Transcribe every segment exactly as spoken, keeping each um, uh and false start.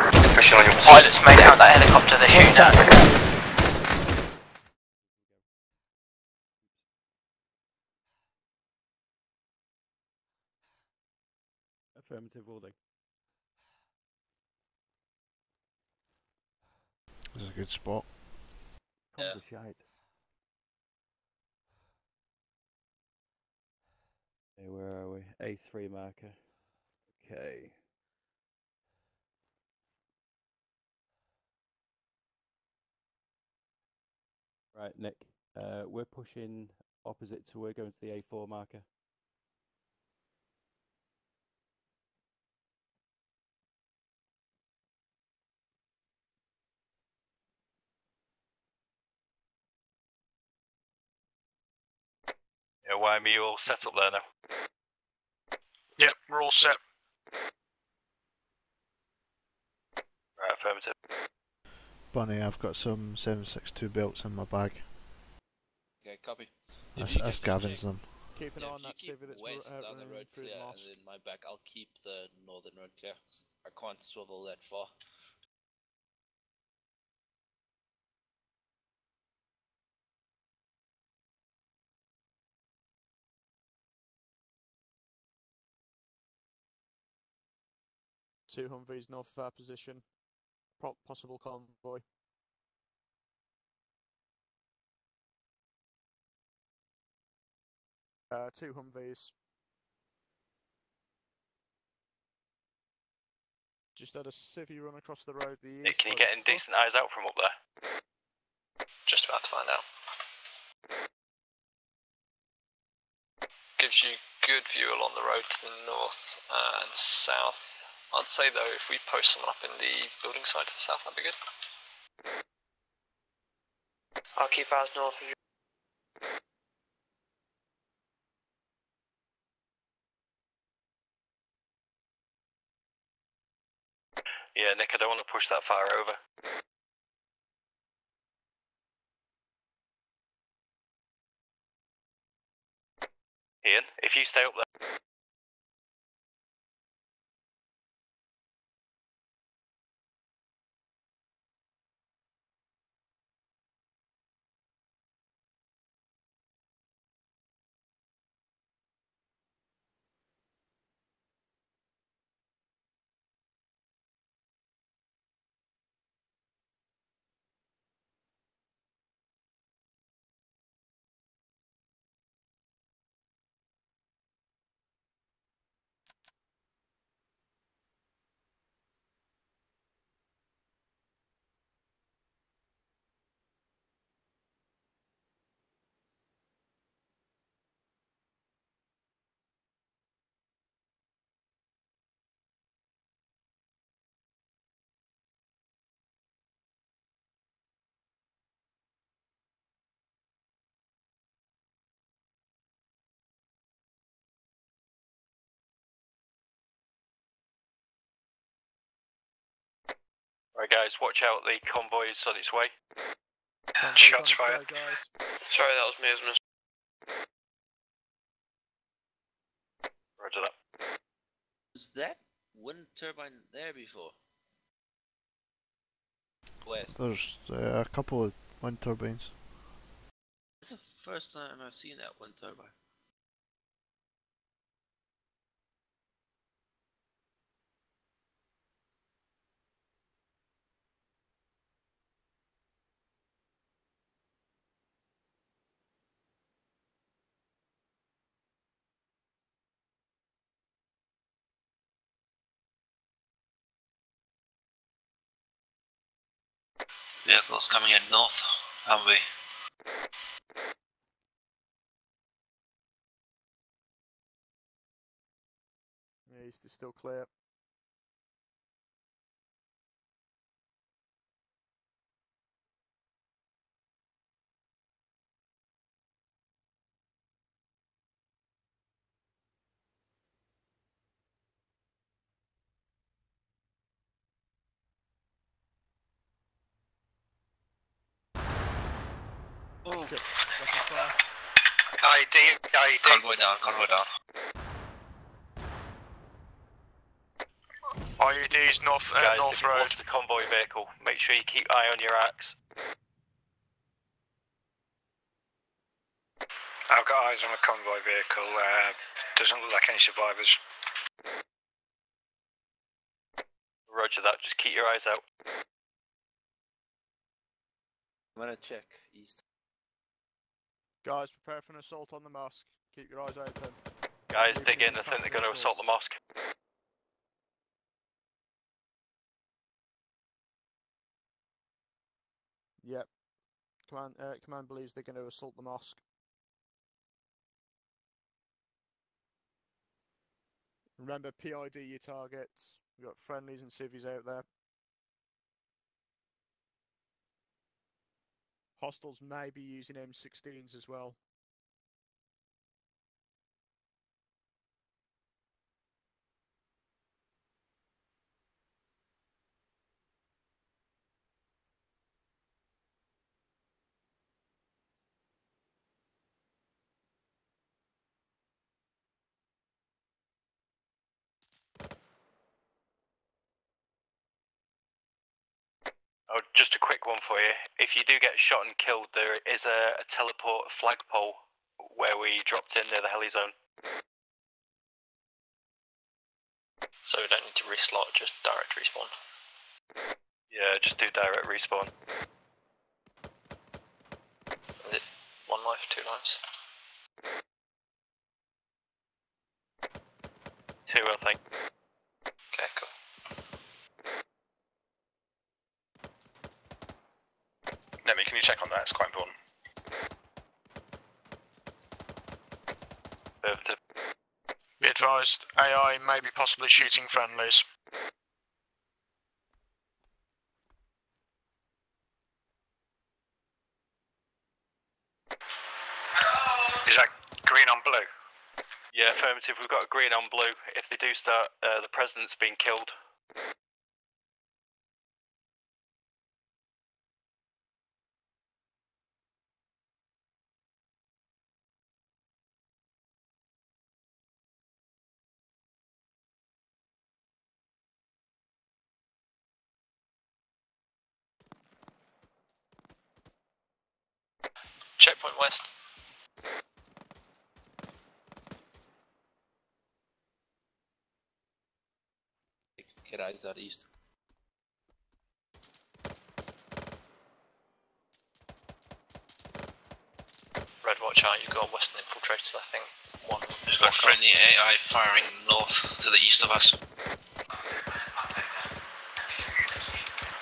Pressure on your pilots, mate, out that helicopter, they're shooting at. Affirmative, will do. This is a good spot. Yeah. Hey, where are we? A three marker. Okay. Right, Nick. Uh, we're pushing opposite to we're going to the A four marker. Why are you all set up there now? Yep, we're all set. Right, affirmative. Bunny, I've got some seven six two belts in my bag. Okay, copy. That's, that's Gavin's them. Keep an yeah, eye on that civvy that's west uh, down the road clear, and in my bag I'll keep the northern road clear. I can't swivel that far. Two Humvees north of our position. Pro possible convoy. Uh, two Humvees. Just had a civvy run across the road. The hey, can you get in decent eyes out from up there? Just about to find out. Gives you good view along the road to the north and south. I'd say though, if we post someone up in the building side to the south, that'd be good. I'll keep ours north of you. Yeah, Nick, I don't want to push that fire over. Ian, if you stay up there. Right, guys, watch out, the convoy is on its way. Convoy's Shots fired. Sorry, that was me, isn't it? Roger that. Was that wind turbine there before? West. There's uh, a couple of wind turbines. It's the first time I've seen that wind turbine. Vehicles coming in north, haven't we? Yeah, east is still clear. Oh, shit. I D, I D. Convoy down, convoy down. I E Ds north, uh, guys, north road. Watch the convoy vehicle. Make sure you keep eye on your axe. I've got eyes on the convoy vehicle. Uh, doesn't look like any survivors. Roger that. Just keep your eyes out. I'm gonna check east. Guys, prepare for an assault on the mosque. Keep your eyes open. Guys, dig in. I think they're gonna assault the mosque. Yep. Command, uh, command believes they're gonna assault the mosque. Remember, P I D your targets. We've got friendlies and civvies out there. Hostiles may be using M sixteens as well. Oh, just a quick one for you. If you do get shot and killed, there is a, a teleport flagpole where we dropped in near the heli zone. So we don't need to reslot, just direct respawn. Yeah, just do direct respawn. Is it one life, two lives? Two, I think. Okay, cool. Nemi, can you check on that? It's quite important. Be advised, A I may be possibly shooting friendlies. Is that green on blue? Yeah, affirmative. We've got a green on blue. If they do start, uh, the president's been killed. Checkpoint west. Get eyes out east. Red, watch out, you've got western infiltrators, I think. One. There's got friendly A I firing north to the east of us.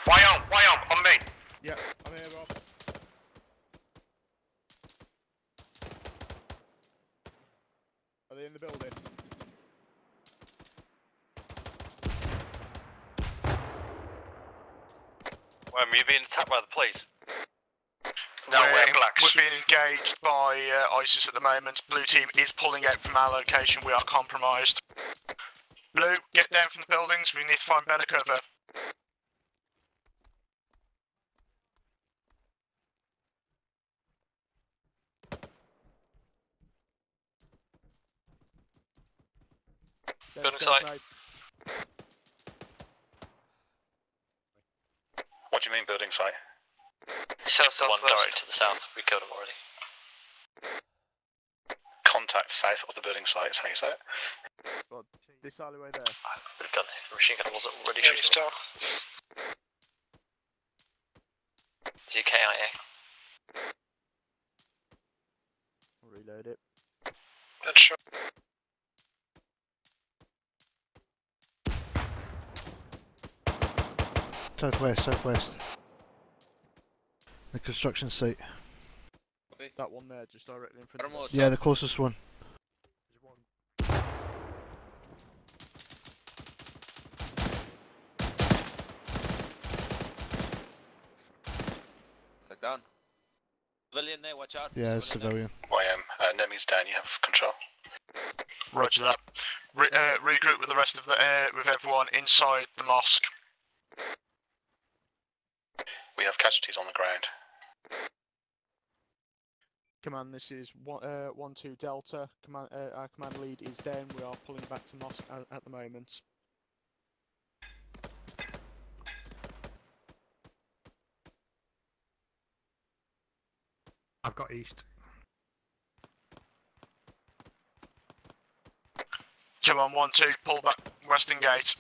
Why on? Why on? On me! Yeah, I'm here, Rob. In the building. Well, are you being attacked by the police? No, we're, we're blacks. We're being engaged by uh, ISIS at the moment. Blue team is pulling out from our location. We are compromised. Blue, get down from the buildings. We need to find better cover. Building site. What do you mean building site? South, south, one direct to the south, we killed him already. Contact south of the building site, is how you say it. Well, this alleyway there. I would have done it, machine gun was already shooting star. Is he K I A? I'll reload it. That's sure. Southwest, southwest. The construction site. Okay. That one there, just directly in front of us. Yeah, the closest one. one. Take down. Civilian there, watch out. Yeah, it's civilian. Well, I am. Uh, Nemi's down, you have control. Roger that. Re uh, regroup with the rest of the air, uh, with everyone inside the mosque. We have casualties on the ground. Command, this is one, uh, one two Delta. Command, uh, our command lead is down. We are pulling back to mosque at, at the moment. I've got east. Come on, one, two, pull back, western gate.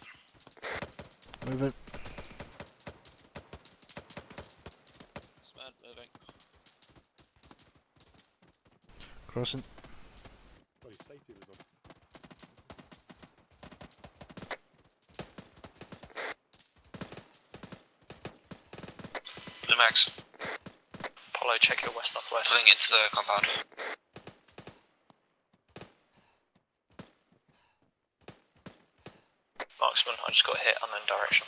Move it. Smart, moving. Crossing. Sorry, safety was on. The max. Apollo, check your west northwest. Moving into the compound. Marksman, I just got hit, I'm in direction.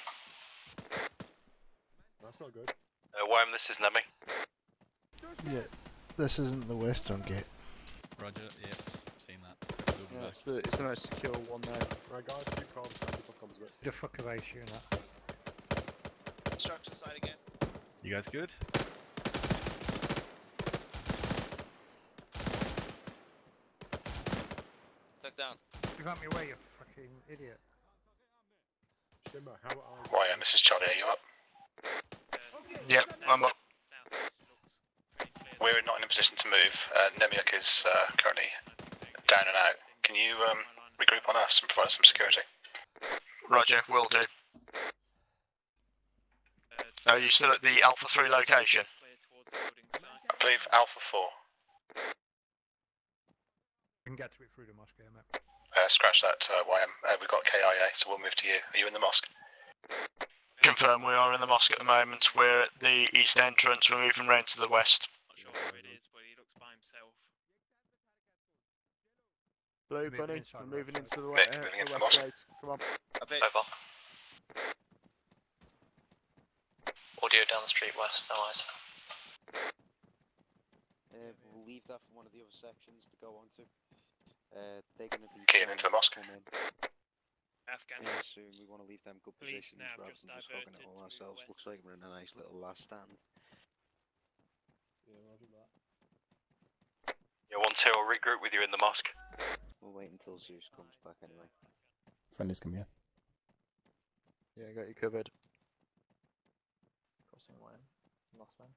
That's not good. Uh, Wham, this is Nemi. Yeah, this isn't the western gate. Roger, yep, seen that. Yeah, it's, the, it's the most secure one there. Right guys, two cars, two cars, right? The fuck are they shooting at? Structure side again. You guys good? Tuck down. You got me away, you fucking idiot. Shimmer, how are Ryan, this is Charlie, are you up? Uh, yep, yeah, I'm up. We're not in a position to move. Uh, Nemiuk is uh, currently down and out. Can you um, regroup on us and provide us some security? Roger, will do. Are you still at the Alpha three location? I believe Alpha four. We can get to it through the mosque here, mate. Uh, scratch that, uh, Y M. Uh, we've got K I A, so we'll move to you. Are you in the mosque? Confirm, we are in the mosque at the moment. We're at the east entrance, we're moving round to the west. Not sure where it is, but he looks by himself. Blue Bunny, I'm moving into the right, uh, into the west gate. Come on. A bit. Over. Audio down the street west, no eyes. Uh, we'll leave that for one of the other sections to go on to. Uh, they're going to be getting into the mosque. Afghan. Yeah, soon we want to leave them good positions rather than just hogging it all ourselves. West. Looks like we're in a nice little last stand. Yeah, roger that. Yeah, one two, I'll regroup with you in the mosque. We'll wait until Zeus comes back anyway. Friendly's come here. Yeah, I got you covered. Crossing one, last man.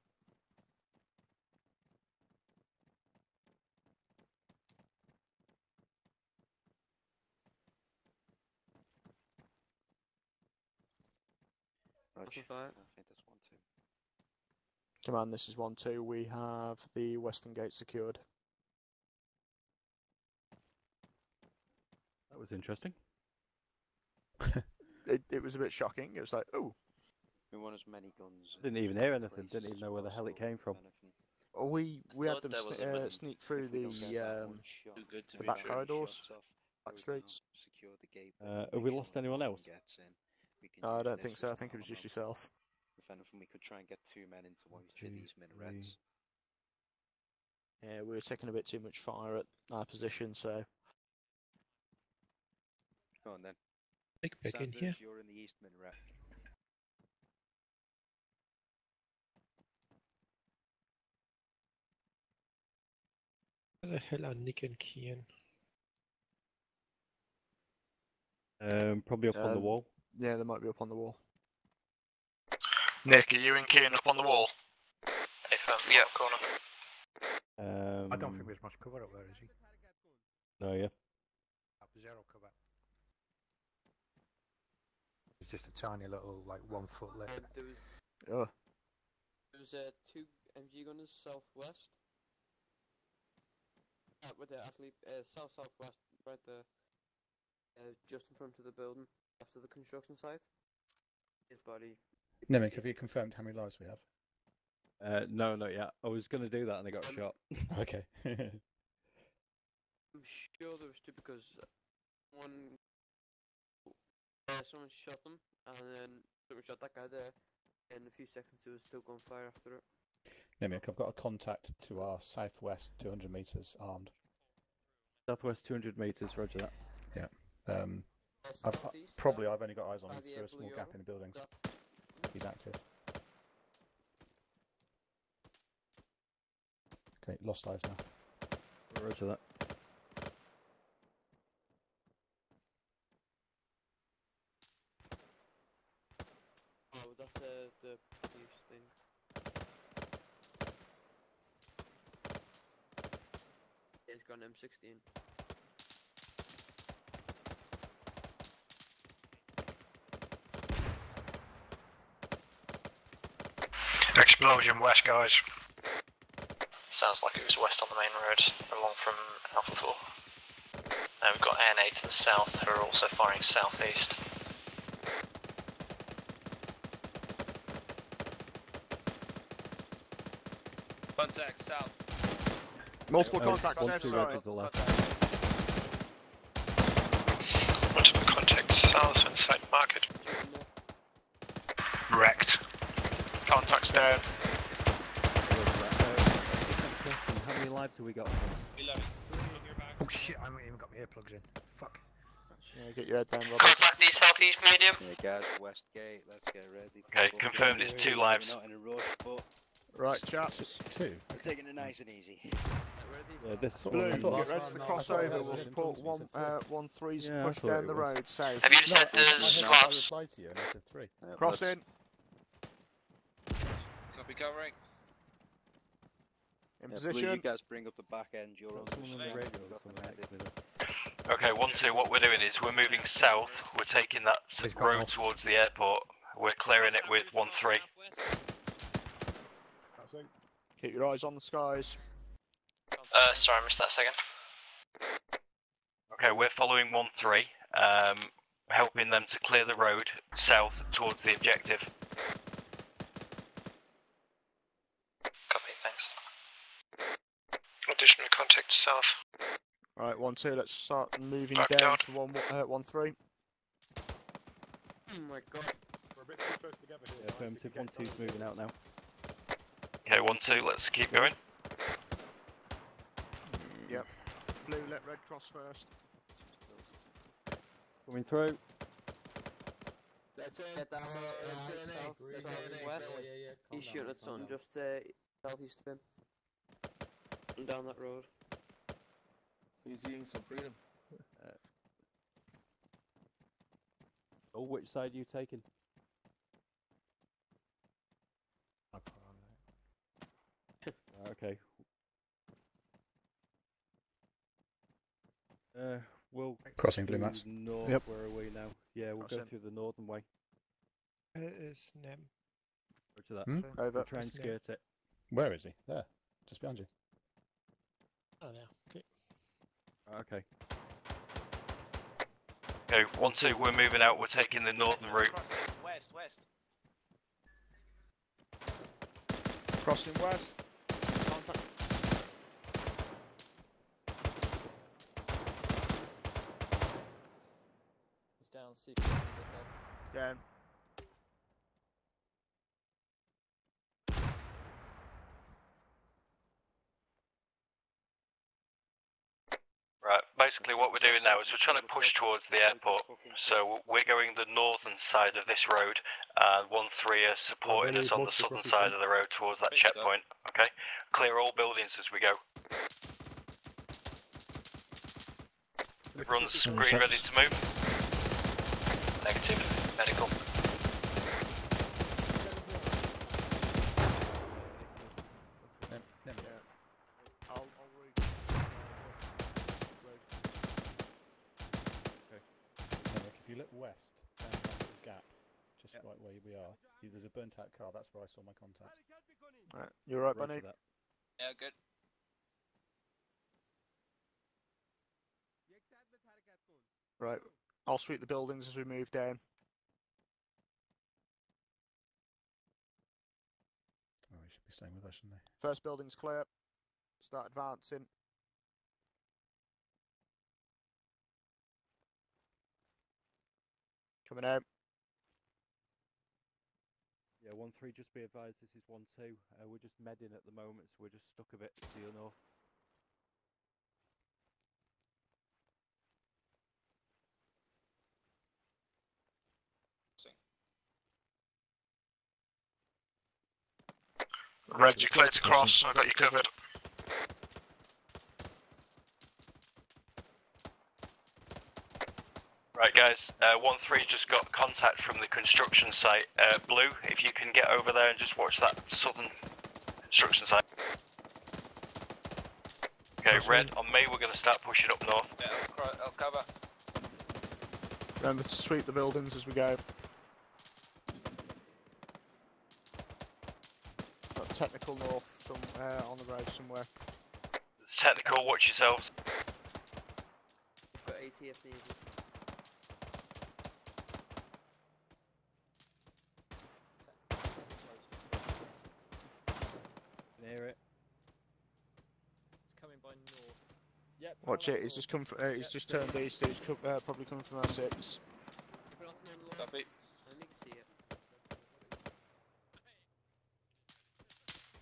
Right. I think that's one two. Command, this is one two, we have the western gate secured. That was interesting. it, it was a bit shocking, it was like, oh. We want as many guns. Didn't even hear anything, didn't even know where the hell it came from. Oh, we we had them sne uh, sneak through the, um, the back corridors, back streets. Uh, have we lost anyone else? No, I don't think so, I think it was just yourself. If anything, we could try and get two men into one each of these minarets. Yeah, we were taking a bit too much fire at our position, so. Go on then. Big pick in here. You're in the east minaret. Where the hell are Nick and Kian? Um, probably up um, on the wall. Yeah, they might be up on the wall. Nick, are you and Kian up on the wall? If um, yeah, corner. Um, I don't think there's much cover up there, is he? No, yeah. Zero cover. It's just a tiny little, like, one foot left. Uh, there was, oh. There was uh, two M G gunners southwest. Uh, with the athlete, uh, south southwest, right there. Uh, just in front of the building, after the construction site. His body. Nemic, have you confirmed how many lives we have? Uh, no, not yet. I was going to do that and I got um, shot. Okay. I'm sure there was two because one, uh, someone shot them and then someone shot that guy there. And a few seconds it was still going fire after it. Nemic, I've got a contact to our southwest, two hundred metres, armed. Southwest, two hundred metres, roger that. Yeah. Um, I've, probably I've only got eyes on him through a small gap in the buildings. He's active. Okay, lost eyes now. Roger that. Oh, that's uh, the police thing. got an M sixteen. Explosion west, guys. Sounds like it was west on the main road, along from Alpha four. And we've got N A to the south, who are also firing southeast. Contact south. Multiple oh, contacts. One, two, right to the left. Contact. Multiple contacts south inside market. Wrecked. Contacts down. How many lives have we got? eleven. Oh shit, I haven't even got my earplugs in. Fuck. Yeah, get your head down, Robert. Contact the southeast medium. Yeah, guys, west gate, let's get ready. Okay, okay. Confirmed it's two lives. We're not in a rush, but... Right, chaps. Two. I'm taking it nice and easy. Yeah, this Blue, one. I thought get ready to the crossover. We'll support one, uh, one three's yeah, push down the road. Safe. Have you just no, said there's no, I replied to you and I said three. Yeah, cross in. Copy covering. In yeah, position. Blue, you guys bring up the back end. You're on the radio. Okay, one, two. What we're doing is we're moving south. We're taking that road towards the airport. We're clearing it with one, three. Keep your eyes on the skies. Uh, sorry, I missed that second. Okay, we're following one three, um, helping them to clear the road south towards the objective. Copy, thanks. Additional contact south. Alright, one two, let's start moving down, down to one, uh, one three. Oh my god, we're a bit too close together here. Yeah, affirmative, one two's moving out now. Okay, one, two, let's keep going. Yep. Blue, let red cross first. Coming through. Let's in. Get down. Let's in. East units on, just uh, southeast of him. And down that road. He's eating some freedom. uh, oh, which side are you taking? Okay. Uh, we'll crossing blue mats. North, yep. Where are we now? Yeah, we'll crossing. Go through the northern way. It is Nim. Roger that. Hmm? Over. We'll try and skirt it. Where is he? There. Just behind you. Oh, yeah. Okay. Okay. Okay, one, two, we're moving out. We're taking the northern west, route. West, west. Crossing west. See if down. Right, basically what we're doing now is we're trying to push towards the airport. So we're going the northern side of this road, and one three are supporting us on the southern side of the road towards that checkpoint. Okay? Clear all buildings as we go. Everyone's green ready to move. Negative. Medical. No, no. Yeah. I'll, I'll read. Okay. Now look, if you look west, down that little gap, just yep. Right where we are, see, there's a burnt-out car. That's where I saw my contact. Right. You're right, Bunny. Yeah, good. Right. I'll sweep the buildings as we move down. Oh, we should be staying with us, shouldn't they? First building's clear. Start advancing. Coming out. Yeah, one three. Just be advised, this is one two. Uh, we're just medding at the moment, so we're just stuck a bit to your north. Red, you cleared to cross, I got you covered. Right guys, uh, one three just got contact from the construction site. Uh, Blue, if you can get over there and just watch that southern construction site. Okay, red on me, we're going to start pushing up north. Yeah, I'll, I'll cover. Remember to sweep the buildings as we go. Got technical north some, uh, on the road somewhere. Technical, watch yourselves. We've got A T F D. Near it. It's coming by north. Yep. Watch it. He's just come. From, uh, he's yep, just turned yeah. east. So he's co uh, probably coming from our six. Copy. I need to see it.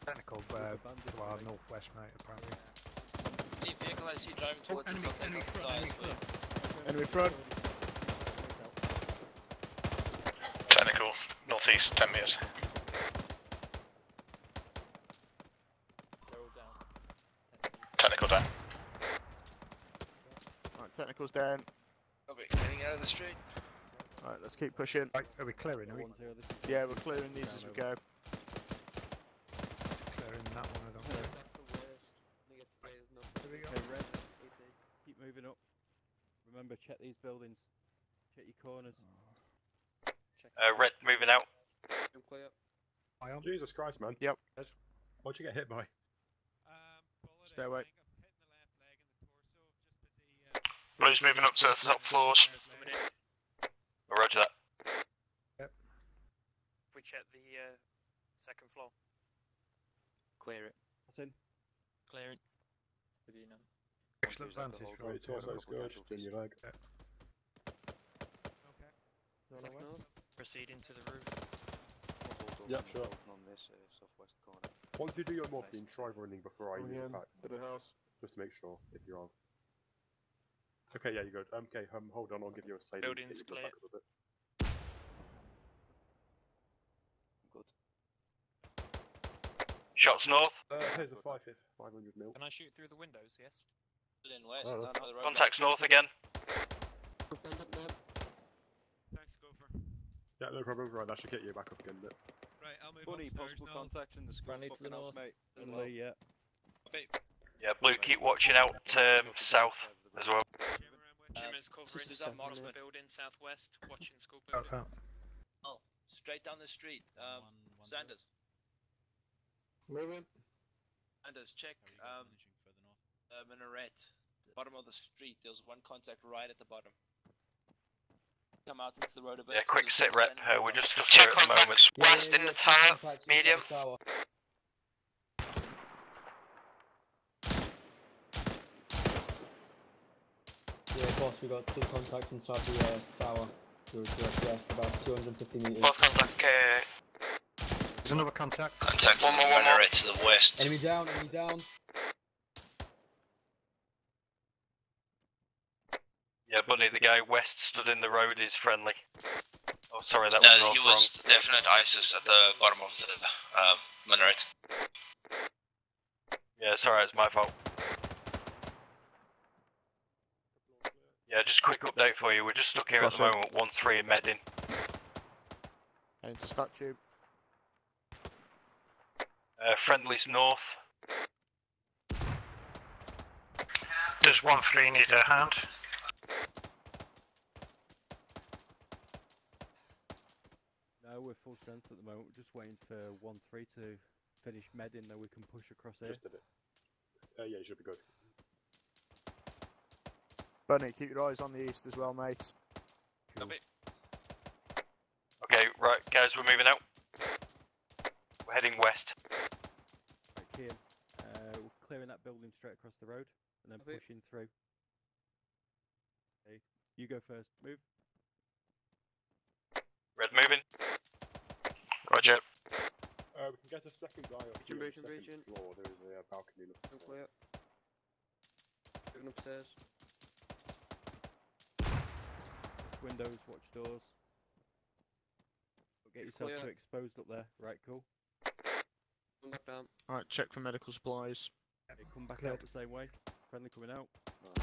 Technical, uh, to our northwest, mate. Apparently. Yeah. Any vehicle I see driving towards us, I'll take off the tires. Enemy front. Technical, northeast, ten meters. Technical's down. Are we getting out of the street? Right, let's keep pushing. Right, are we clearing? Are we? Yeah, we're clearing these as we go. Clearing that one, I don't know. That's the worst. Here we go. Okay, red. Keep moving up. Remember, check these buildings. Check your corners. Check uh, red, moving out. I am. Jesus Christ, man. Yep. What'd you get hit by? Um, Stairway. Blue's moving up to the top floors. I'll roger that. Yep. If we check the uh, second floor. Clear it. That's in. Clearing. With you now. Excellent vantage from the torso scourge. Okay. Proceeding to the roof. Yep, sure. On this uh, southwest corner. Once you do your morphine, try running before I move back to the house. Just to make sure if you're on. Okay, yeah, you're good. Um, okay, um, hold on, I'll give you a save. Building's clear. I'm good. Shots north. Uh, here's a five hundred mil. Can I shoot through the windows, yes? Berlin West. Oh, no. the road Contacts back. north again. Thanks, Gopher. Yeah, no problem. Right, that should get you back up again, but... Right, I'll move Funny, possible north. contacts in the square. Right, to the north, mate. Well. Yeah. Okay. Yeah, Blue, keep watching out um, south. As well. Two minutes covering, there's that model building southwest, watching school building. Oh, straight down the street. Um, one, one Sanders. Moving. Sanders, check um, uh, Minaret. Bottom of the street, there's one contact right at the bottom. Come out into the road a bit. Yeah, quick sit rep, uh, we're just looking at the moment. West in the tower, medium. Boss, we got two contacts inside the uh, tower. There was west, about two hundred fifty meters. Both contact, okay. There's another contact. Contact, one more, one more. Right to the west. Enemy down, enemy down. Yeah, Bunny, the guy west stood in the road is friendly. Oh, sorry, that no, was wrong. No, he was definite ISIS at the bottom of the uh, minaret. Yeah, sorry, it's my fault. Yeah, just a quick update for you. We're just stuck here Cross at the moment, one three in Medin. Heading to statue. Uh, friendly's north. Does one three need a hand? No, we're full strength at the moment. We're just waiting for one three to finish Medin, then we can push across here. Just a bit. Uh, yeah, you should be good. Bunny, keep your eyes on the east as well, mate. Cool. Okay, right, guys, we're moving out. We're heading west. Right, Kieran, uh, we're clearing that building straight across the road and then Copy. pushing through. Okay, you go first. Move. Red moving. Roger. Uh, we can get a second guy up to the second region. floor. There is a uh, balcony upstairs. Moving upstairs. Windows, watch doors. Get yourself Clear. too exposed up there. Right, cool. Alright, check for medical supplies. Yep. They come back Clear. out the same way. Friendly coming out. No, no, no,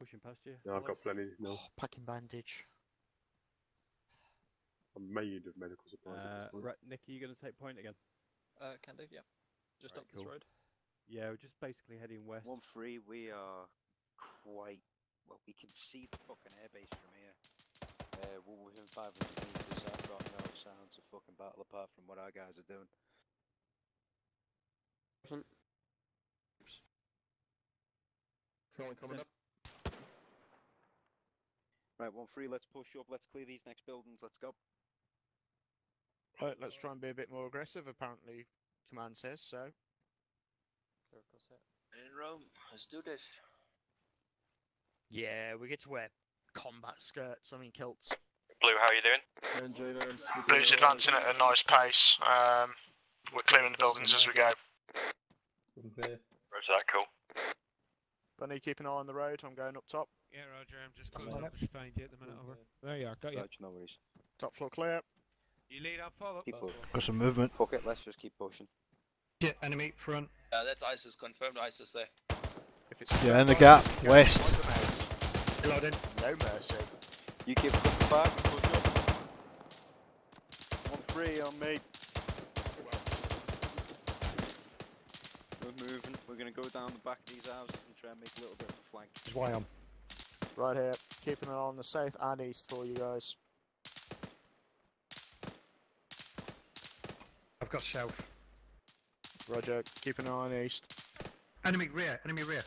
Pushing past you. No, I've got plenty. No. Oh, packing bandage. I'm made of medical supplies uh, at this point. Right, Nick, are you going to take point again? Uh, can do, yeah. Just right, up cool. this road. Yeah, we're just basically heading west. one three, we are quite... Well, we can see the fucking airbase from here. Uh, we're within five hundred metres, I've got no sounds of fucking battle apart from what our guys are doing. Oops. Friendly coming up. Right, one three, let's push up, let's clear these next buildings, let's go. Right, let's try and be a bit more aggressive, apparently command says so. Clerical set. In Rome, let's do this. Yeah, we get to wear combat skirts, I mean kilts. Blue, how are you doing? Blue's advancing at a nice pace. Um, we're clearing the buildings as we go. Roger that, cool. Bunny, keep an eye on the road, I'm going up top. Yeah, Roger, I'm just closing up the find you at the minute, over. There you are, got you. No worries. Top floor clear. You lead up, follow up. Keep pushing. Got some movement. Fuck it, let's just keep pushing. Yeah, enemy front. Uh, that's ISIS, confirmed ISIS there. If it's yeah, in the gap, west. Loaded. No mercy. You keep pushing back, push up. one three on me. We're moving, we're going to go down the back of these houses and try and make a little bit of a flank. That's why I'm. Right here, keeping an eye on the south and east for you guys. I've got south. Roger, keep an eye on the east. Enemy rear, enemy rear.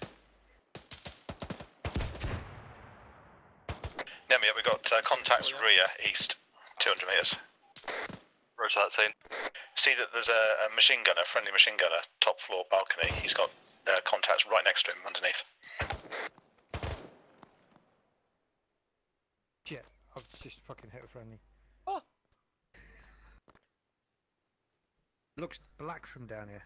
Nemi, yeah, we've got uh, contacts rear, east, two hundred metres. Roger that, scene. See that there's a, a machine gunner, friendly machine gunner, top floor balcony. He's got uh, contacts right next to him, underneath. Yeah, I've just fucking hit a friendly. Oh. Looks black from down here.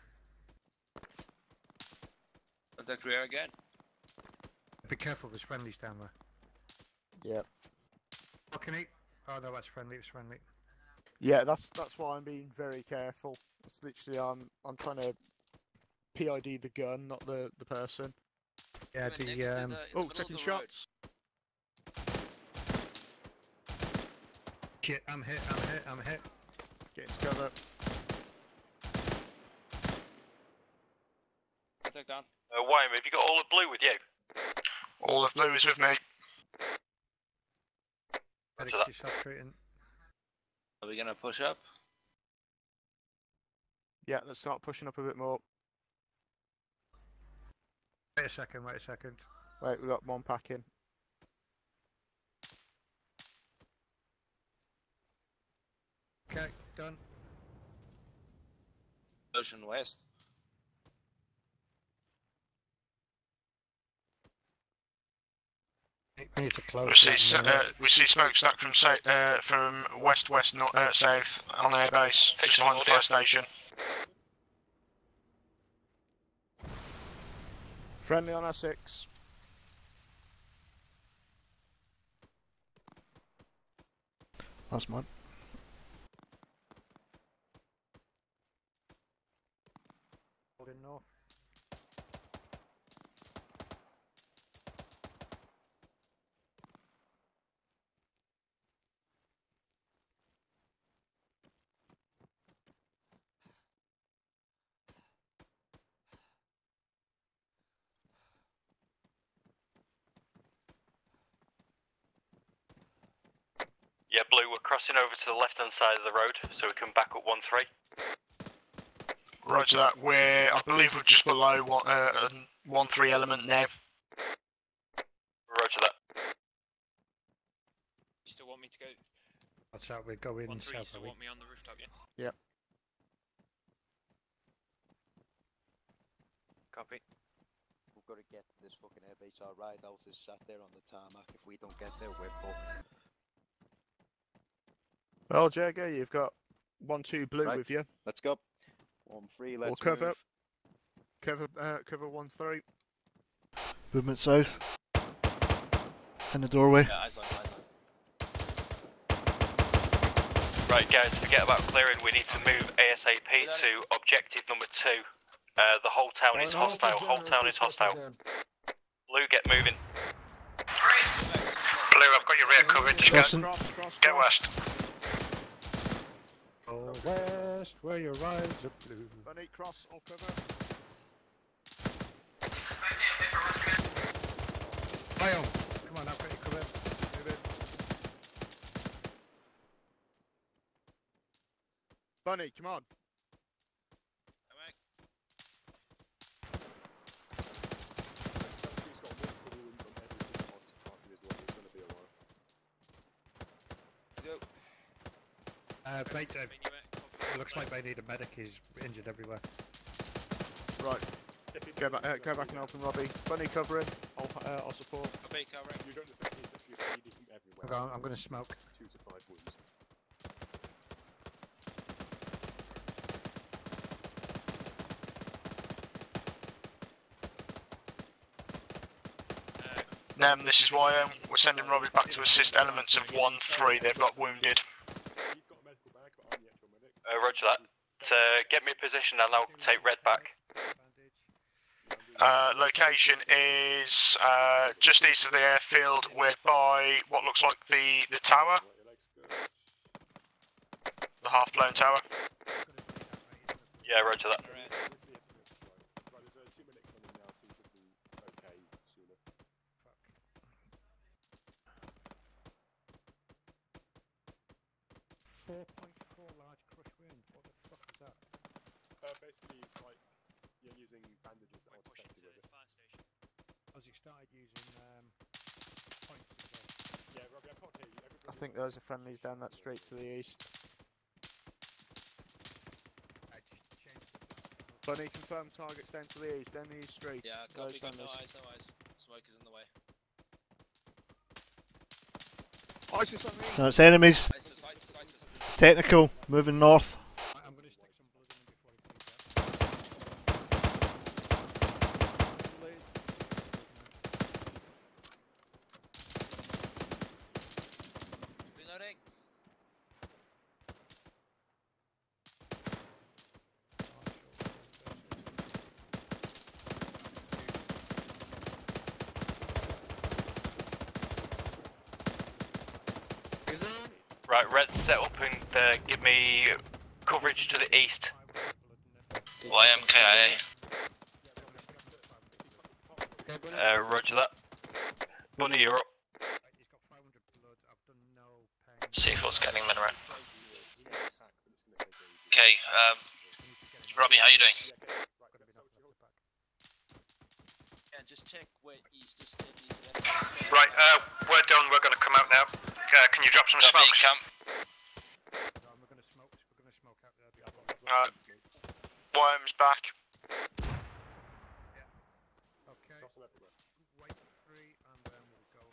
Contact rear again. Be careful, there's friendlies down there. Yep. Balcony. Oh no, that's friendly, it's friendly. Yeah, that's that's why I'm being very careful. It's literally I'm I'm trying to P I D the gun, not the the person. Yeah, the um. Oh, taking shots. Shit, I'm hit, I'm hit, I'm hit. Getting to cover. Take down. Uh, Wyoming, have you got all of blue with you? All of blue is with me. Are we gonna push up? Yeah, let's start pushing up a bit more. Wait a second, wait a second. Wait, we got one pack in. Okay, done. Ocean west. We need to close. We see, uh, we see smoke stack from south, uh, from west, west, north, uh, south on their base, just behind the fire station. Friendly on our six. That's mine. Holding north. Yeah, Blue, we're crossing over to the left-hand side of the road, so we can back up one three. Roger that, we're, I believe we're just below one, uh, one three element now. Roger that. You still want me to go? That's out, we're going one three, south, you still want me on the rooftop, yeah? Yep. Copy. We've got to get to this fucking airbase, our rideout is sat there on the tarmac, if we don't get there, we're fucked. Well, Jager, you've got one, two blue right with you. Let's go. One, three. Let's we'll cover, move. cover, uh, cover one, three. Movement south. In the doorway. Yeah, eyes on, eyes on. Right, guys, forget about clearing. We need to move ASAP to objective number two. Uh, the whole town well, is hostile. Whole town is hostile. Blue, get moving. Blue, I've got your rear covered. Just go, go west. the west, where your eyes are blue. Bunny cross, all cover. Lyle, come on, I've got you covered. Move it. Bunny, come on. Uh, mate, uh, it looks like they need a medic, he's injured everywhere. Right, go back, uh, go back and help him, Robbie. Bunny covering, I'll, uh, I'll support. I'll be covering. You don't have to think he's actually needing him everywhere. Okay, I'm, I'm going to smoke. Two to five wounds. Um, Nem, this is why um, we're sending Robbie back to assist elements of one three, they've got wounded. Uh, roger that. Uh, get me a position and I'll take red back. Uh, location is uh, just east of the airfield. We're by what looks like the, the tower. The half-blown tower. Yeah, roger that. four point four large crush wound, what the fuck is that? Uh, basically it's like, you're using bandages that are affected with it. As you started using um, points as well. Yeah, Robbie, I can't hear you. Everybody I think those are friendlies down that street to the east. Bunny, confirm targets down to the east, down the east street. Yeah, I can't got no eyes, no eyes. Smoker's in the way. ISIS on me! That's enemies. ISIS, ISIS, ISIS. Technical, moving north. I'm going to stick some blood in before he comes out. Reloading. Right, red, set up and uh, give me coverage to the east. Well, I am K I A. Uh, roger that. Bunny, you're up. C four scanning men around. Okay, um, Robbie, how you doing? Yeah, just check where east, just check east. Right, uh, we're done, we're gonna come out now. Uh, can you drop some smoke? No, we're gonna smoke. We're gonna smoke out there. Uh, worms back. Yeah. Okay. Wait three and then we'll go.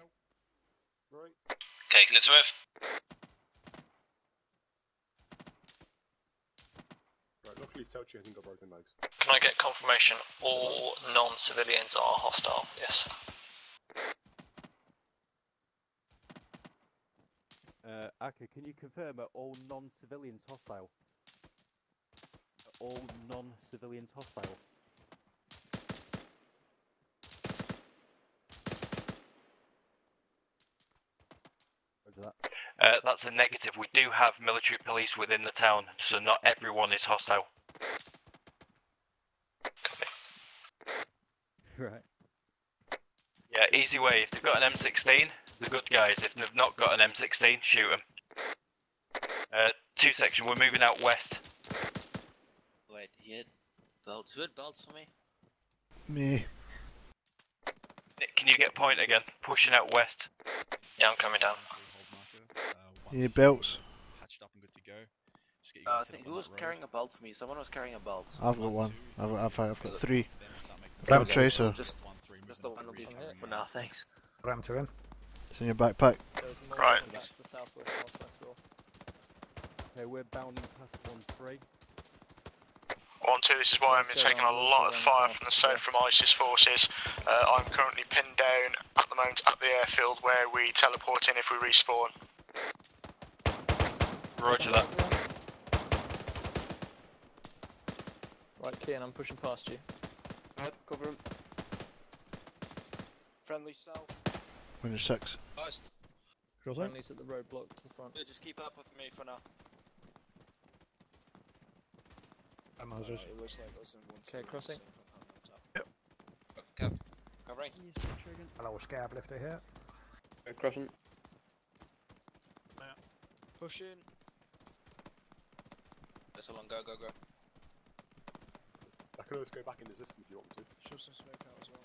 Nope. Right. Okay, let's move. Right. Luckily, Sochi hasn't got broken legs. Can I get confirmation all non-civilians are hostile? Yes. Uh, Aka, can you confirm are all non-civilians hostile? Are all non-civilians hostile? That? Uh, that's a negative. We do have military police within the town, so not everyone is hostile. Copy. Right. Yeah, easy way. If they've got an M sixteen, the good guys, if they've not got an M sixteen, shoot them. Uh, two section, we're moving out west. Wait, he had belts. Who had belts for me? Me. Nick, can you get point again? Pushing out west. Yeah, I'm coming down. Yeah, belts. Hatched up and good to go. Uh, I think who was carrying a belt for me? Someone was carrying a belt. I've got one. I've, I've, I've got three. Ram okay, Tracer. Just, just the one will be for now, thanks. Ram to him. It's in your backpack. No right. That's the southwest okay, we're bounding past one three. one two, this is why I've been taking a lot of fire from the south from ISIS forces. Uh, I'm currently pinned down at the moment at the airfield where we teleport in if we respawn. Roger that. Right, Kean, I'm pushing past you. Right, cover him. Friendly south. Minus six. Nice. Drill at the roadblock to the front. Yeah, just keep up with me for now. I'm uh, it looks like those okay, crossing. Yep. Cap. Covering. Hello, scab lifter here. We're crossing. Yeah. Push in. That's along, go, go, go. I can always go back in the system if you want me to. Show some smoke out as well.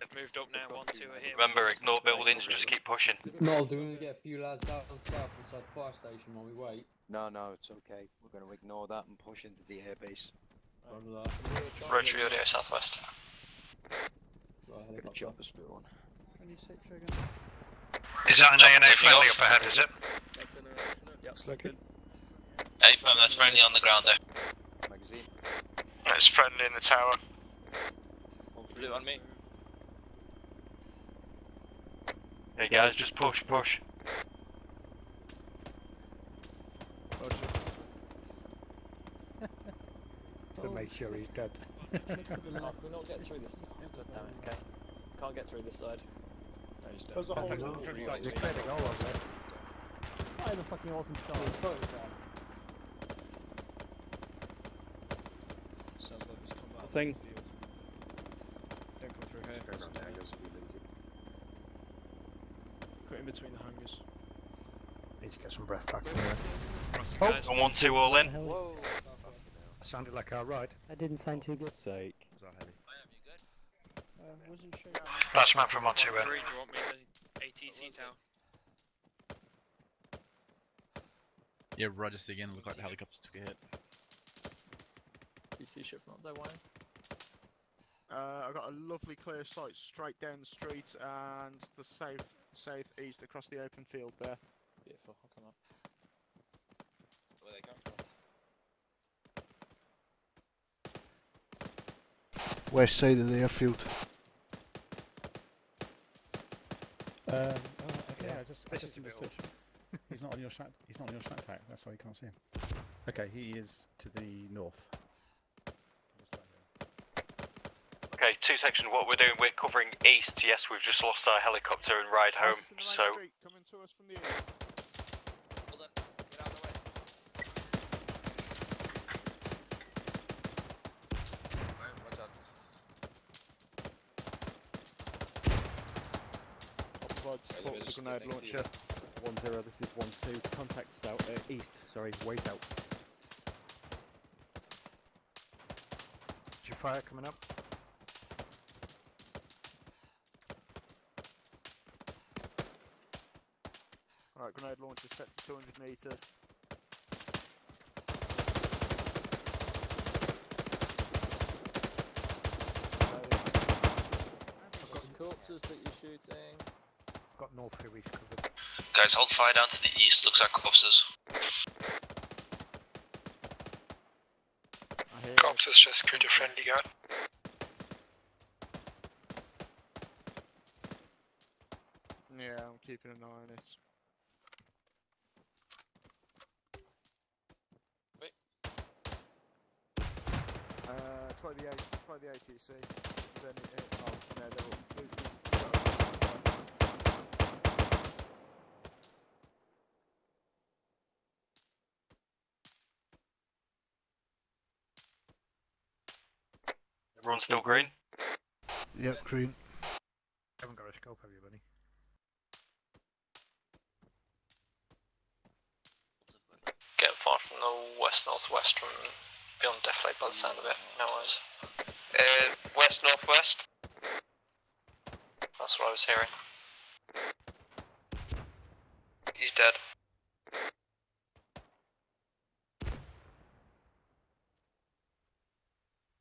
They've moved up now, one, two are here. Remember, ignore buildings, just keep pushing. No, do we want to get a few lads out on south inside the fire station while we wait? No, no, it's okay. We're going to ignore that and push into the airbase. Remember that. Roger, you're there, southwest. Right, chopper spit on. twenty-six, trigger. Is that an A and A friendly up ahead, is it? That's an A and A. Yep, it's looking. A-firm, that's friendly on the ground there. Magazine. It's friendly in the tower. Blue on me. Hey guys, just push, push. Push it. To make sure he's dead. Oh, we'll not get through this. God damn it, okay. Can't get through this side. No, he's dead. There's a whole lot of troops like this. Why the fucking awesome star? Sounds like this combat thing. Don't come through here. Go around hangers. Put in between the hangers. Need to get some breath back. Oh, guys, one, one, two, all in. Whoa. That sounded like our ride. That didn't sound too good. Sake. Was that heavy? I am, you good? Um, wasn't sure. That's man from one, two, in. Do you want me to A T C town? Yeah, Roger, see again. Looked like the helicopter took a hit. P C ship not there, why? Uh, I've got a lovely clear sight straight down the street and the south. South east across the open field there. Beautiful, I'll come up. Where are they coming from? West side of the airfield. Um, oh, okay, yeah, I just, I just understood. He's not on your shack, he's not on your shack tack, that's why you can't see him. Okay, he is to the north. Okay, two section. What we're doing, we're covering east. Yes, we've just lost our helicopter and ride home. So. Coming to us from the east. Hold on. Get out of the way. Right, watch out. Off spot the grenade launcher. One zero. This is one two. Contact south uh, east. Sorry, way south. Is your fire coming up? Alright, grenade launcher set to two hundred meters. I've got corpses that you're shooting. Got north here, we've covered. Guys, hold fire down to the east, looks like corpses. Corpses just killed a friendly guy. Yeah, I'm keeping an eye on it. Uh, try the A, try the A T C. Then it, it, oh, no, they're all. Everyone still green? Yep, green. Haven't got a scope, have you, buddy? Get far from the west northwest from. Beyond Deflate by the sound of it, no worries. Uh, west, northwest. That's what I was hearing. He's dead.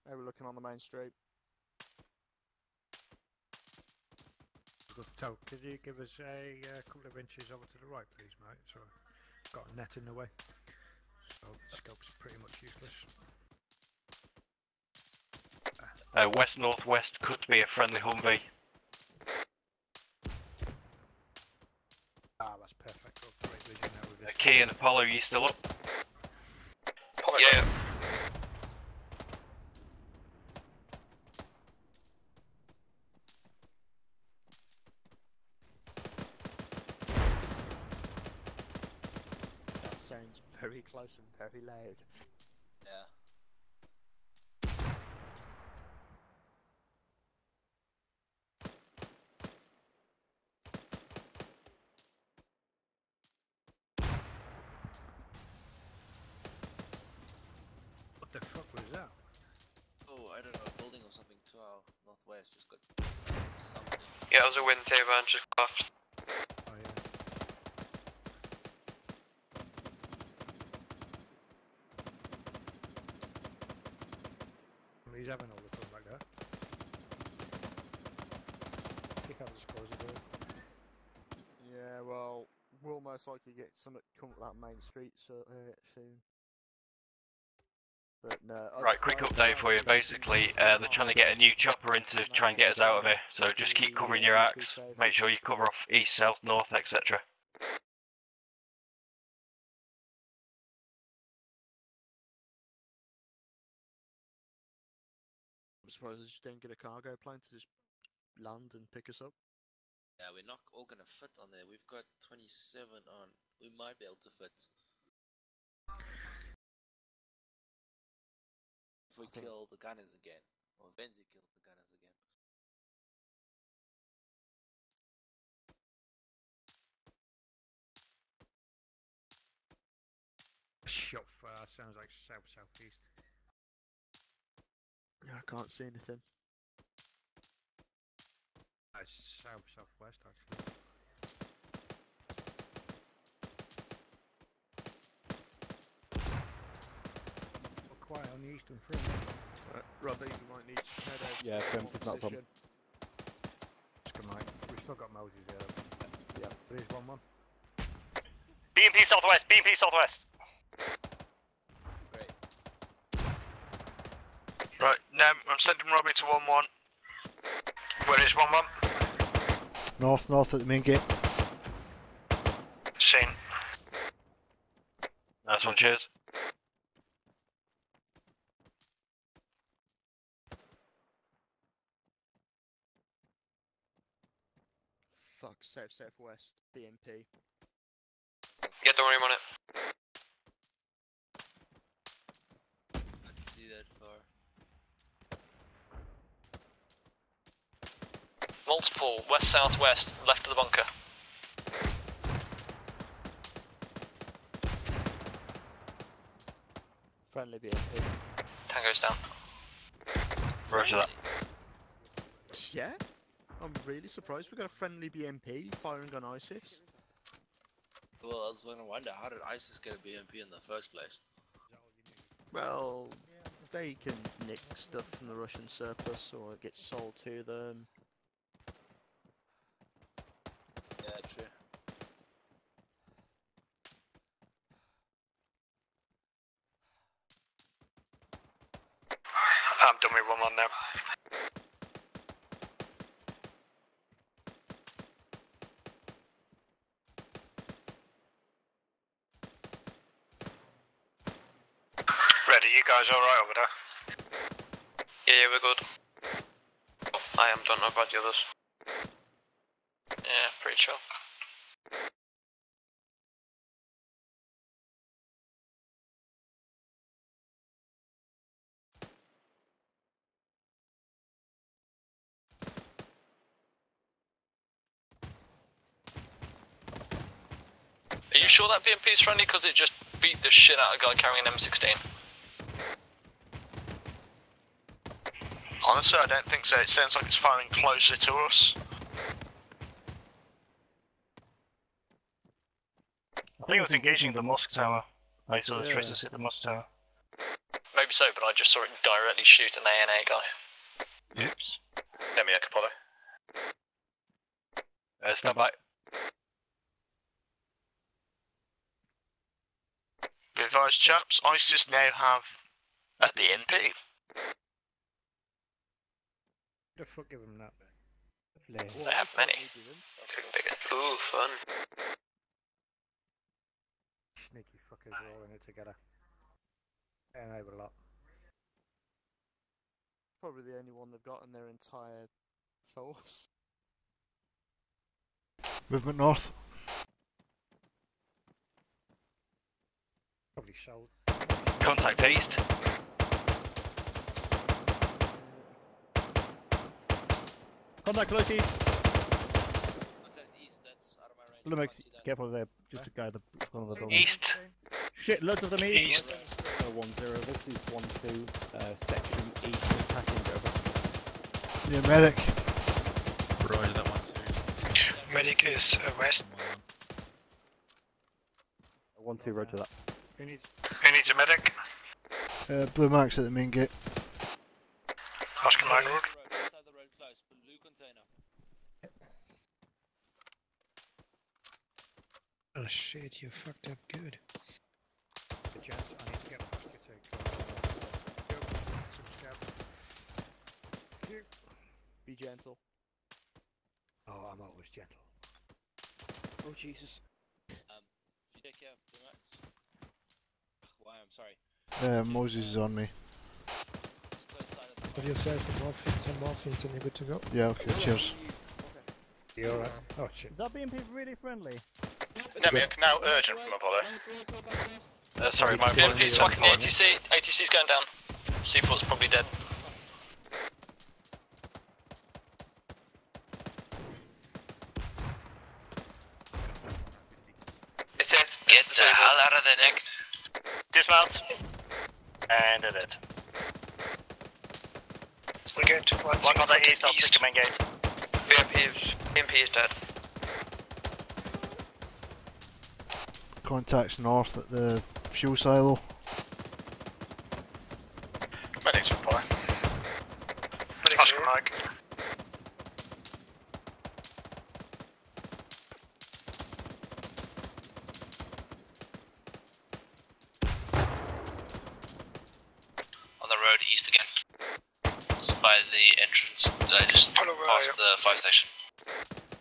Now we're looking on the main street. So, could you give us a uh, couple of inches over to the right, please, mate? Sorry, got a net in the way. So the scope's pretty much useless. Uh, west northwest could be a friendly Humvee. Ah, that's perfect. Great vision now with this. Key and Apollo, you still up? Apollo. Yeah. very close and very loud. Yeah. What the fuck was that? Oh, I don't know, a building or something to our northwest just got something. Yeah, it was a wind turbine just left. Oh yeah. He's having all the fun right now. I think I'll just close the door. Yeah, well, we'll most likely get something come up that main street so uh, soon. But no, right, quick update for you. Basically, uh, they're trying to get a new chopper in to try and get us out of here. So just keep covering your arcs. Make sure you cover off east, south, north, et cetera. I'm surprised they just didn't get a cargo plane to just land and pick us up. Yeah, we're not all going to fit on there. We've got twenty-seven on. We might be able to fit. If we kill the gunners again, or Venzi kills the gunners again. Shot fire, sounds like south southeast. Yeah, I can't see anything. That's south southwest actually. Quiet on the eastern front. Right, Robbie, you might need to head over. Yeah, firm, not a problem. We've still got Moses here. Yeah, there is one one. B M P southwest, B M P southwest. Great. Right, now I'm sending Robbie to one one. Where is one one? North, north at the main gate. Shane. Nice one, cheers. Fuck, south southwest, B M P. Get the room on it. I can see that far. Multiple, west southwest, left of the bunker. Friendly B M P. Tango's down. Roger that. Yeah? I'm really surprised we got a friendly B M P firing on ISIS. Well, I was going to wonder, how did ISIS get a B M P in the first place? Well, they can nick stuff from the Russian surplus or it gets sold to them. Yeah, true. I'm done with one on now. Guys, alright over there? Yeah, yeah, we're good. Oh, I am, don't know about the others. Yeah, pretty chill. Are you sure that B M P is friendly? Because it just beat the shit out of a guy carrying an M sixteen. Honestly, I don't think so. It sounds like it's firing closer to us. I think it was engaging the mosque tower. I saw the yeah. Tracers hit the mosque tower. Maybe so, but I just saw it directly shoot an A N A guy. Oops. Let me Capolo. Uh, stand by. Be advised, chaps. ISIS now have a B M P. The fuck give him that man. They have many. Ooh, fun. Sneaky fuckers are all in it together. And they were a lot. Probably the only one they've got in their entire force. Movement north. somebody's shoulder. Contact east. Contact Loki. Contact east, that's out of my range. Lumix, careful there, just a guy at the front of the building. East. Shit, loads of them east. East. Uh, one zero, this is one two, uh, section east, attacking over. Yeah, medic. Roger that one too. Medic is uh, west. One two, roger that. Who needs? Who needs a medic? Uh, blue marks at the main gate. Oscar Mike Road. Oh shit, you fucked up good. The jets, I need to get Oscar to go. Some scabs. Be gentle. Oh, I'm always gentle. Oh Jesus. Um, you take care, Blue Max. Why, I'm sorry. Uh, Moses is on me. Put yourself in morphines and morphines and you're good to go. Yeah, okay, cheers. You alright? Oh, shit. Is that B M P really friendly? Nemiok, now urgent from Apollo. Uh, sorry, my B M P's fucking A T C. A T C's going down. Seaport's probably dead. It says, get the hell out of the neck. Dismount. And did it. We're going to one on the east, off the main gate. B M P is dead. Contacts north at the fuel silo. Medic's reply. Medic's Mike. East again. Just by the entrance that I just Polo, past uh, the fire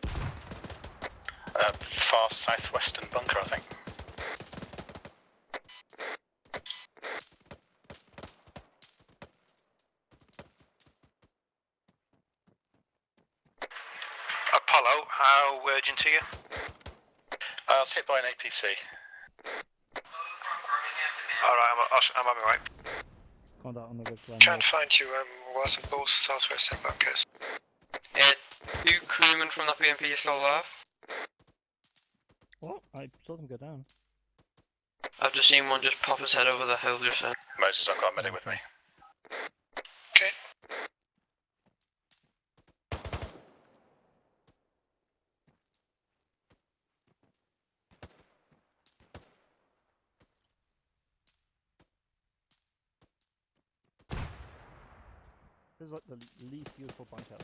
station. Uh, far southwestern bunker, I think. Apollo, how urgent are you? I was hit by an A P C. Alright, I'm, I'm on my way. On the try and find you, um, whilst in both southwestern bunkers. Yeah, two crewmen from the B M P are still alive. What? I saw them go down. I've just seen one just pop his head over the hill just then. Moses, I've got a medic with me. This is like the least useful bunch out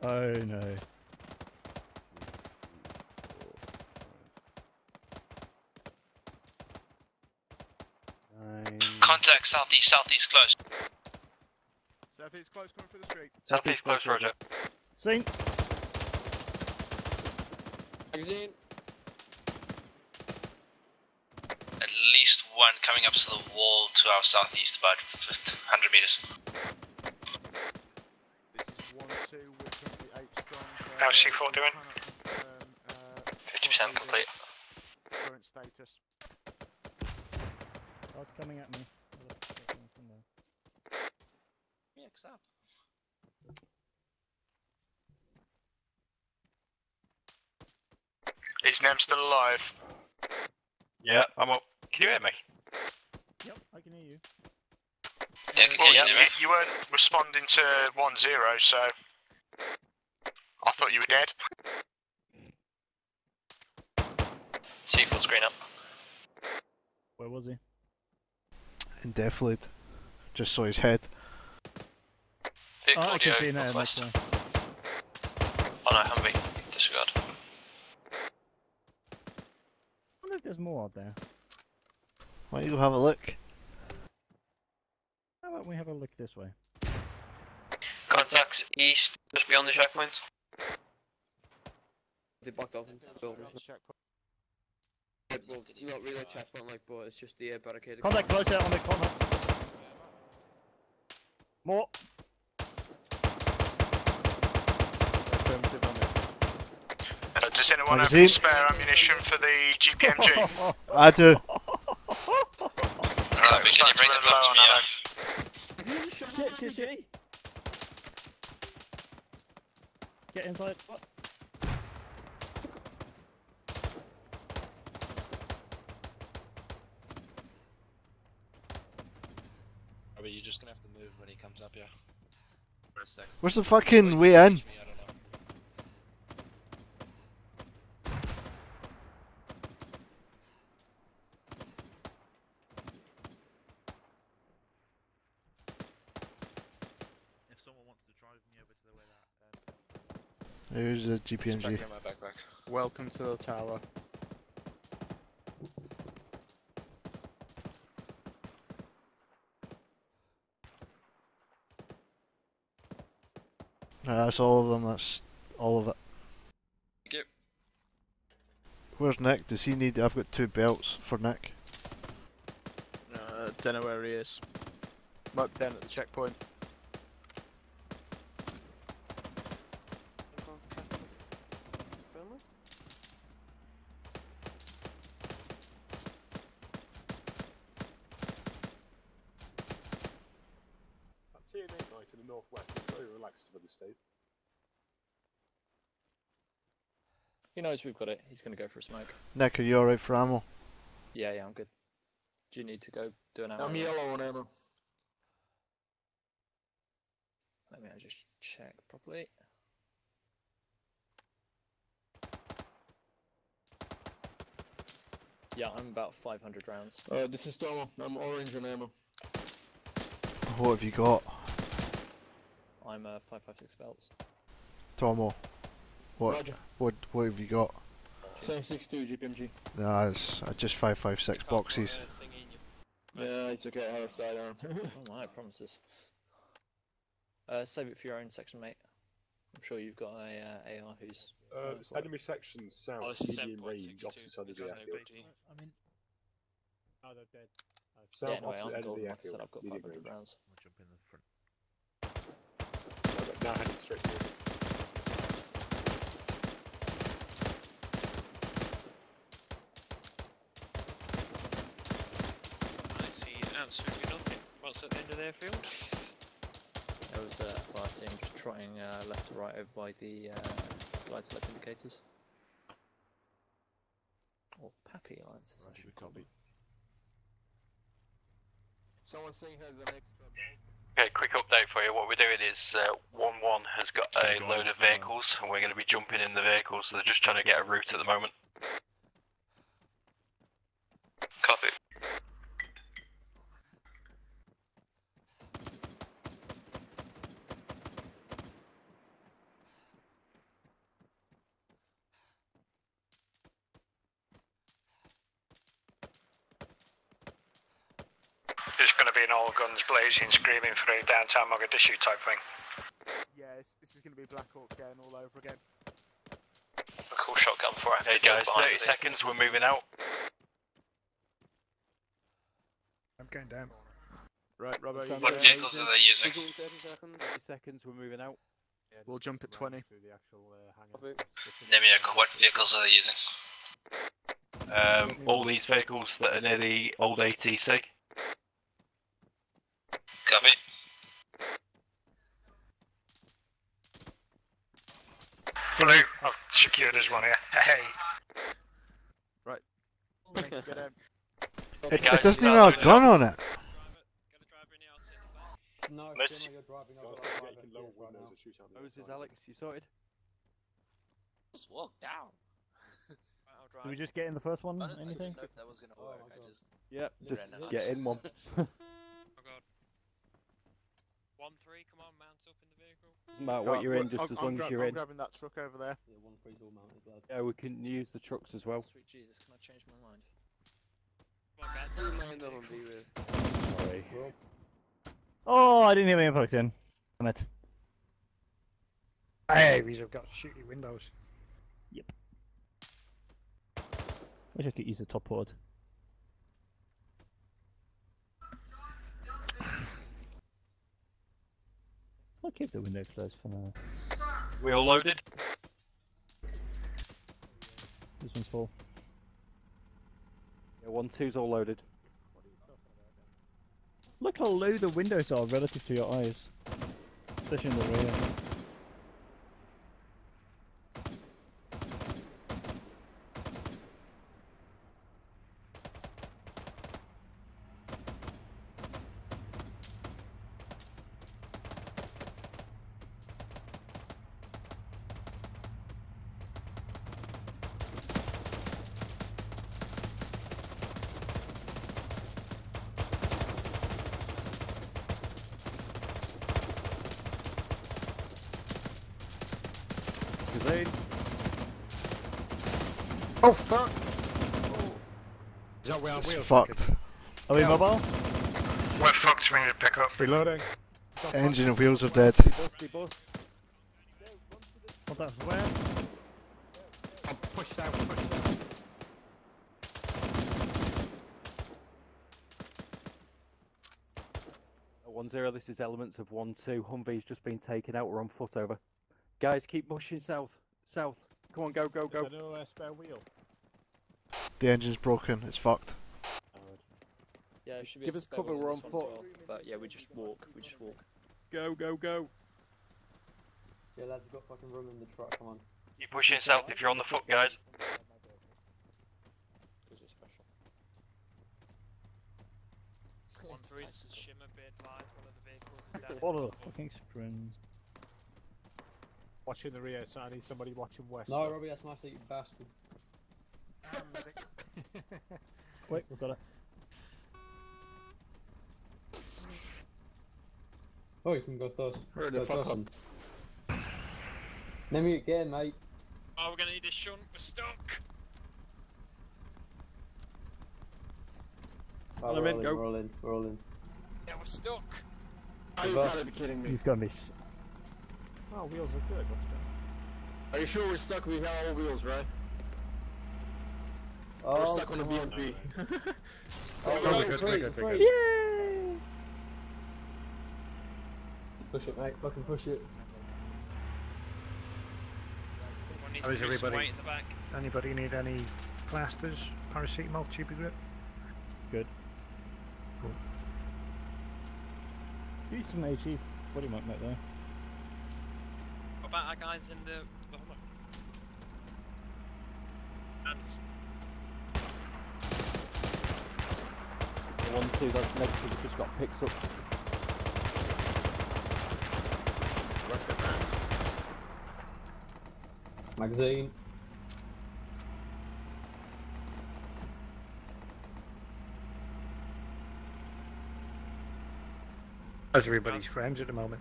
there. Oh no. Nine. Contact southeast, southeast close. Southeast close, coming through the street. Southeast, southeast close, close, roger. Sink. Magazine. One coming up to the wall to our southeast, about one hundred meters. This is one, two, we're currently eight strong. How's C four doing? fifty percent complete. Current status. Oh, it's coming at me. Yeah, it's up. Is Nem still alive? Yeah, I'm up. Can you hear me? Yep, I can hear you. Yeah, I can well, hear you, you, you weren't responding to one zero, so I thought you were dead. See full screen up. Where was he? In Death Lead. Just saw his head. Vehicle oh, I can see now. West. Oh no, Humvee. Disregard. I wonder if there's more out there. Why don't you go have a look? How about we have a look this way? Contacts east, just beyond the checkpoint. They blocked off the building. Yeah, well, not really a checkpoint like, but it's just the uh, barricade. Contact closer on the corner. More. Uh, does anyone Magazine? have spare ammunition for the G P M G? I do. Alright, we can bring the blood to me. Shit, shit, shit. Get inside. What? Oh, but you're just gonna have to move when he comes up, yeah. For a second. Where's the fucking way in? There's a G P M G. Welcome to the tower. Alright, that's all of them, that's all of it. Thank you. Where's Nick? Does he need... I've got two belts for Nick. Uh, don't know where he is. Mark down at the checkpoint. He knows we've got it, he's gonna go for a smoke. Nick, are you alright for ammo? Yeah, yeah, I'm good. Do you need to go do an ammo? I'm yellow on ammo. Let me just check properly. Yeah, I'm about five hundred rounds. Uh, this is Tomo, I'm orange on ammo. What have you got? I'm uh, five five six belts. Tomo. What, Roger. what what have you got? seven six two G P M G. Nah, it's uh, just five five six boxes. Yeah, it's okay, I have a sidearm. Oh my, I promise this. Uh, save it for your own section, mate. I'm sure you've got a uh, A R who's... Uh, enemy like... section south, oh, medium range, opposite side of the airfield. I mean... Oh, they're dead. South, yeah, anyway, I'm golden, like I said, I've got five hundred rounds. I'll jump in the front. Now heading straight forward. Airfield. There was a fire team just trotting uh, left to right over by the uh, glide select indicators. Or Pappy Alliances, I should copy. Someone saying has an extra bank. Okay, quick update for you. What we're doing is one one uh, has got a load of vehicles, and we're going to be jumping in the vehicles, so they're just trying to get a route at the moment. Copy. All guns blazing, screaming through downtown Mogadishu type thing. Yeah, it's, this is going to be Black Hawk down all over again. A cool shotgun for us. Hey guys, thirty seconds, we're moving out. I'm going down. Right, Robbo, what down. vehicles are they using? thirty seconds, we're moving out. Yeah, we'll jump at twenty. The actual, uh, Name me a, what vehicles are they using? Um, all these vehicles that are near the old A T C. Copy. Blue, I've secured this one here. Hey. Right. Get him. It, it doesn't even have a gun on it. No, it's not your driving. Moses, Alex, you sorted? Just walk down. Did we just get in the first one? Anything? Yep, just get in one. one three, come on, mount up in the vehicle. Doesn't matter what you're in, just as long as you're in. I'm grabbing that truck over there. Yeah, one three's all mounted, lad. Yeah, we can use the trucks as well. Sweet Jesus, can I change my mind? Mind on be with. Sorry. Oh, I didn't hear my input in. Damn it. Hey, we have got shooty windows. Yep. Wish I could use the top board. I'll keep the window closed for now. We all loaded? This one's full. Yeah, one, two's all loaded. Look how low the windows are relative to your eyes. Especially in the rear. Oh fuck! Oh. Is that where I'm fucked. Are we yeah. mobile? We're fucked, we need to pick up. Reloading. Engine and wheels are dead. What that's where? I'll push that, push that. one zero, this is elements of one two. Humvee's just been taken out, we're on foot over. Guys, keep pushing south. South. Come on, go, go, go. No uh, spare wheel. The engine's broken. It's fucked. Yeah, it should be. Give us cover. We're on foot. But yeah, we just walk. We just walk. Go, go, go. Yeah, lads, we've got fucking room in the truck. Come on. You push yourself if you're on the foot, guys. Is it special? One three. This is Shimmer. Be advised. One of the vehicles is down. Follow the fucking sprint. Watching the rear, so I need somebody watching west. No, Robbie, that's my seat, you bastard. Wait, we've got it. Oh, you can go first. Hurry the fuck up. Let me again, mate. Oh, we're gonna need a shunt, we're stuck. Oh, we're, in, all in, we're all in, we're all in. Yeah, we're stuck. Oh, you've gotta be kidding me. You've got me. Oh, wheels are good, what's that? Are you sure we're stuck? We got all wheels, right? Oh, we're stuck on the B M P. Oh, we're good, we're good, we're good. Yay! Push it, mate, fucking push it. How is everybody? Anybody need any plasters? Paracetamol, cheaper grip? Good. Cool. Use some A G body magnet there. Our guys in the, the hollow. And one, two, that's negative, just got picked up. Let's get back. Magazine. How's everybody's frames at the moment?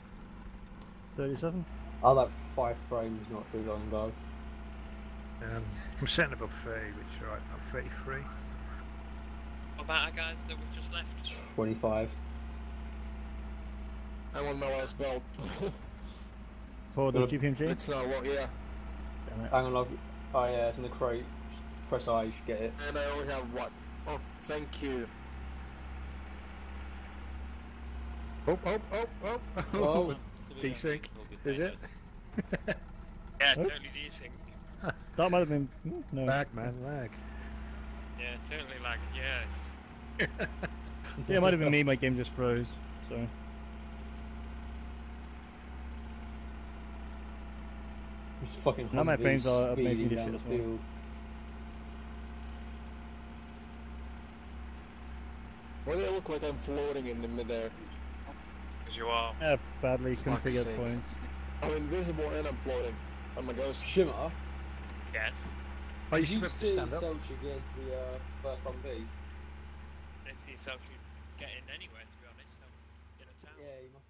thirty-seven. Oh, that five frames not too long though. Um, I'm sitting above thirty, which is right, about thirty-three. What about our guys that we've just left? twenty-five. I want my last belt. For the G P M G? It's not what, yeah. Damn it. Hang on, love. Oh yeah, it's in the crate. Press I, you should get it. And I only have one. Oh, thank you. Oh, oh, oh, oh, oh. Oh. Desync, is it? Yeah, totally desync. That might have been no. Lag, man, lag. Yeah, totally lag. Yes. Yeah, it might have been me. My game just froze. So. It's fucking. Now my frames are amazing shit as well. Why do they look like I'm floating in the midair? You are. Yeah, badly configured points. I'm invisible and I'm floating. I'm a ghost. Shimmer? Yes. Oh, you should have to stand up. Did you see Selchuk get the uh, first on B? I didn't see Selchuk get in anywhere, to be honest. That was in a town. Yeah, he must